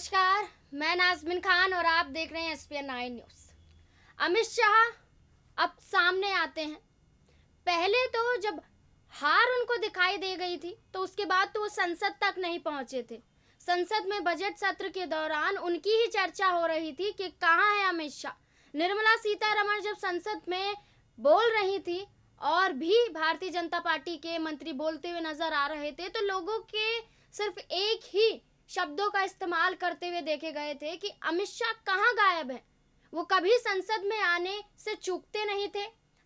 नमस्कार, मैं नाज़मिन खान और आप देख रहे हैं एसपीएन9 न्यूज़। अमित शाह अब सामने आते हैं। पहले तो जब हार उनको दिखाई दे गई थी तो उसके बाद तो वो संसद तक नहीं पहुंचे थे। संसद में बजट सत्र के दौरान उनकी ही चर्चा हो रही थी कि कहाँ है अमित शाह। निर्मला सीतारमण जब संसद में बोल रही थी और भी भारतीय जनता पार्टी के मंत्री बोलते हुए नजर आ रहे थे तो लोगों के सिर्फ एक ही शब्दों का इस्तेमाल करते हुए देखे गए थे कि अमित शाह कहाँ गायब हैं। वो कभी संसद में आने से चूकते नहीं थे,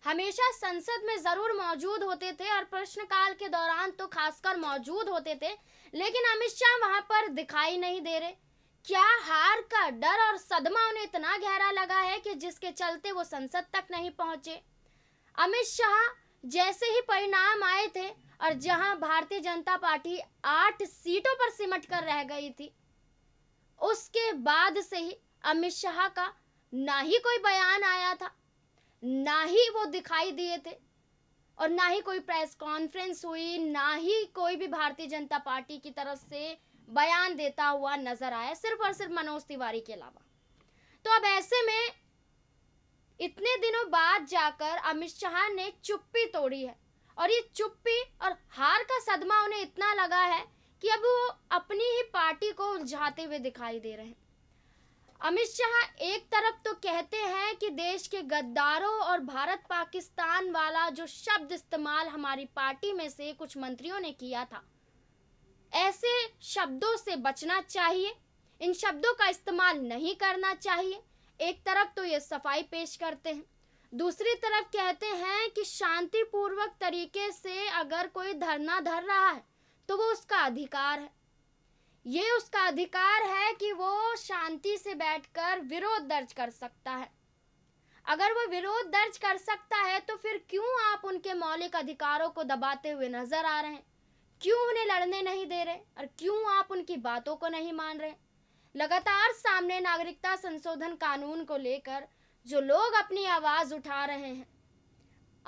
हमेशा संसद में ज़रूर मौजूद होते थे और प्रश्नकाल के दौरान तो खासकर मौजूद होते थे, लेकिन अमित शाह वहाँ पर दिखाई नहीं दे रहे। क्या हार का डर और सदमा उन्हें इतना गहरा लगा है कि जिसके चलते वो संसद तक नहीं पहुँचे। अमित शाह जैसे ही परिणाम आए थे और जहां भारतीय जनता पार्टी 8 सीटों पर सिमट कर रह गई थी, उसके बाद से ही अमित शाह का ना ही कोई बयान आया था, ना ही वो दिखाई दिए थे और ना ही कोई प्रेस कॉन्फ्रेंस हुई, ना ही कोई भी भारतीय जनता पार्टी की तरफ से बयान देता हुआ नजर आया, सिर्फ और सिर्फ मनोज तिवारी के अलावा। तो अब ऐसे में इतने दिनों बाद जाकर अमित शाह ने चुप्पी तोड़ी है और ये चुप्पी और हार का सदमा उन्हें इतना लगा है कि अब वो अपनी ही पार्टी को उलझाते हुए दिखाई दे रहे हैं। अमित शाह एक तरफ तो कहते हैं कि देश के गद्दारों और भारत पाकिस्तान वाला जो शब्द इस्तेमाल हमारी पार्टी में से कुछ मंत्रियों ने किया था, ऐसे शब्दों से बचना चाहिए, इन शब्दों का इस्तेमाल नहीं करना चाहिए। एक तरफ तो ये सफाई पेश करते हैं, दूसरी तरफ कहते हैं कि शांतिपूर्वक तरीके से अगर कोई धरना धर रहा है तो वो उसका अधिकार है। ये उसका अधिकार है कि वो शांति से बैठकर विरोध दर्ज कर सकता है। अगर वो विरोध दर्ज कर सकता है तो फिर क्यों आप उनके मौलिक अधिकारों को दबाते हुए नजर आ रहे हैं? क्यों उन्हें लड़ने नहीं दे रहे और क्यों आप उनकी बातों को नहीं मान रहे? लगातार सामने नागरिकता संशोधन कानून को लेकर जो लोग अपनी आवाज उठा रहे हैं,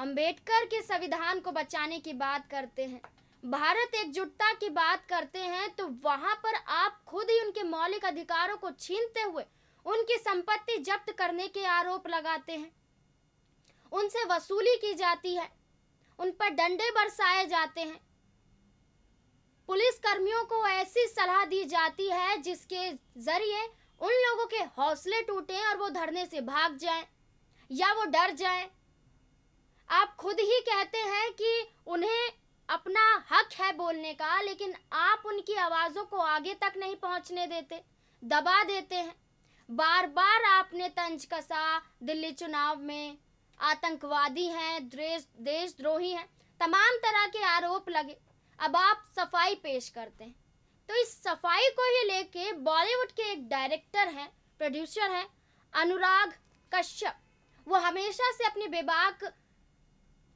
अंबेडकर के संविधान को बचाने की बात करते हैं, भारत एकजुटता की बात करते हैं, तो वहां पर आप खुद ही उनके मौलिक अधिकारों को छीनते हुए उनकी संपत्ति जब्त करने के आरोप लगाते हैं। उनसे वसूली की जाती है, उन पर डंडे बरसाए जाते हैं, पुलिस कर्मियों को ऐसी सलाह दी जाती है जिसके जरिए उन लोगों के हौसले टूटे और वो धरने से भाग जाएं या वो डर जाएं। आप खुद ही कहते हैं कि उन्हें अपना हक है बोलने का, लेकिन आप उनकी आवाज़ों को आगे तक नहीं पहुंचने देते, दबा देते हैं। बार बार आपने तंज कसा दिल्ली चुनाव में, आतंकवादी हैं, देशद्रोही हैं, तमाम तरह के आरोप लगे। अब आप सफाई पेश करते हैं। तो इस सफाई को ही लेके बॉलीवुड के एक डायरेक्टर हैं, प्रोड्यूसर हैं, अनुराग कश्यप। वो हमेशा से अपने बेबाक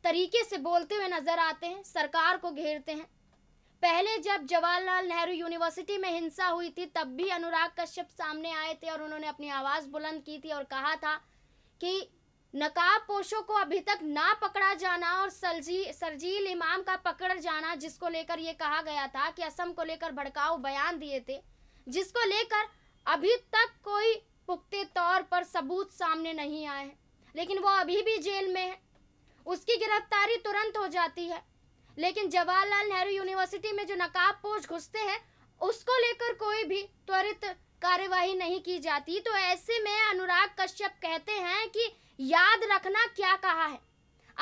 तरीके से बोलते हुए नजर आते हैं, सरकार को घेरते हैं। पहले जब जवाहरलाल नेहरू यूनिवर्सिटी में हिंसा हुई थी तब भी अनुराग कश्यप सामने आए थे और उन्होंने अपनी आवाज़ बुलंद की थी और कहा था कि नकाबपोशों को अभी तक ना पकड़ा जाना और सरजील इमाम का पकड़ जाना, जिसको लेकर यह कहा गया था कि असम को लेकर भड़काऊ बयान दिए थे, जिसको लेकर अभी तक कोई पुख्ता तौर पर सबूत सामने नहीं आए हैं, लेकिन वो अभी भी जेल में है। उसकी गिरफ्तारी तुरंत हो जाती है, लेकिन जवाहरलाल नेहरू यूनिवर्सिटी में जो नकाबपोश घुसते हैं उसको लेकर कोई भी त्वरित कार्यवाही नहीं की जाती। तो ऐसे में अनुराग कश्यप कहते हैं कि याद रखना क्या कहा है,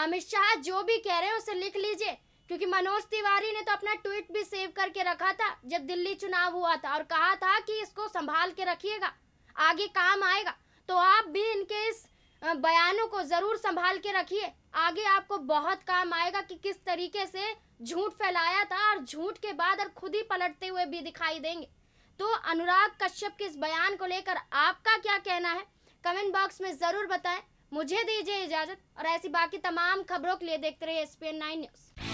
अमित शाह जो भी कह रहे हैं उसे लिख लीजिए, क्योंकि मनोज तिवारी ने तो अपना ट्वीट भी सेव करके रखा था जब दिल्ली चुनाव हुआ था और कहा था कि इसको संभाल के रखिएगा, आगे काम आएगा। तो आप भी इनके इस बयानों को जरूर संभाल के रखिए, आगे आपको बहुत काम आएगा कि किस तरीके से झूठ फैलाया था और झूठ के बाद और खुद ही पलटते हुए भी दिखाई देंगे। तो अनुराग कश्यप के इस बयान को लेकर आपका क्या कहना है, कमेंट बॉक्स में ज़रूर बताएं। मुझे दीजिए इजाज़त और ऐसी बाकी तमाम खबरों के लिए देखते रहिए एसपीएन9 न्यूज़।